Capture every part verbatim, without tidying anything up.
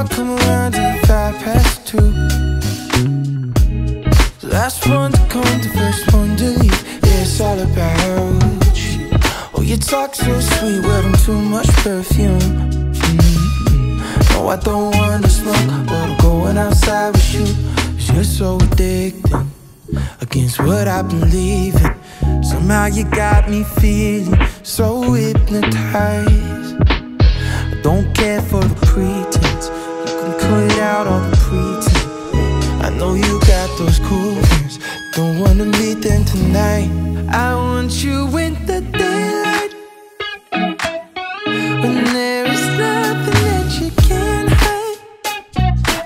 I'll come around at five past two. Last one to come, the first one to leave. Yeah, it's all about you. Oh, you talk so sweet, wearing too much perfume. Mm-hmm. No, I don't wanna smoke, but I'm going outside with you. 'Cause you're so addicted, against what I believe in. Somehow you got me feeling so hypnotized. I don't care for the pretense. You can cut out all the pretense. I know you got those cool friends, don't wanna meet them tonight. I want you in the daylight, when there is nothing that you can hide.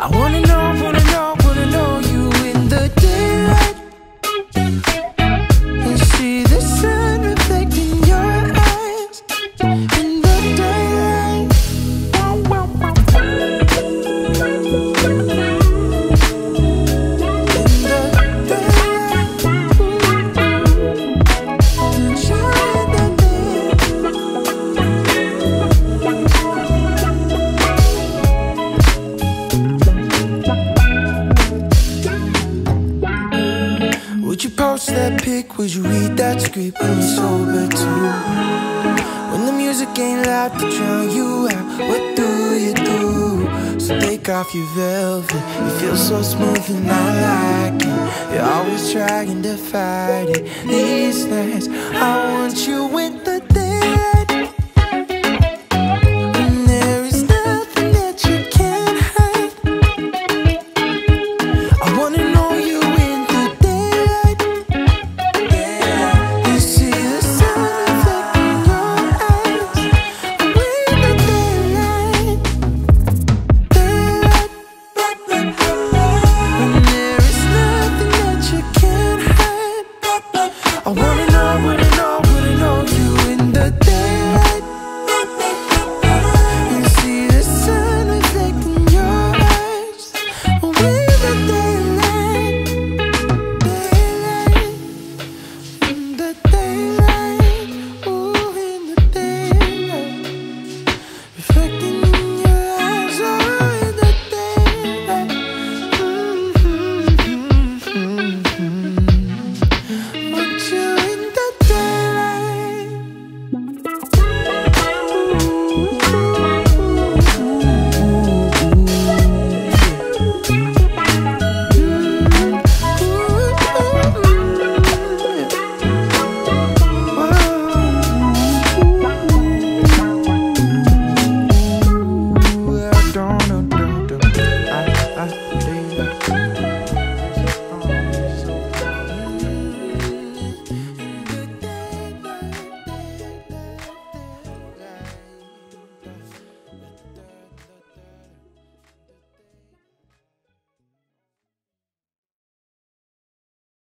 I wanna know, wanna know, wanna know you in the daylight, and see the sun reflecting your eyes in the daylight. Would you post that pic? Would you read that script when you're sober too? When the music ain't loud to drown you out, what do you do? So take off your velvet, you feel so smooth and I like it. You're always trying to fight it. These nights, I want you in the daylight. Daylight, ooh, in the daylight, reflecting.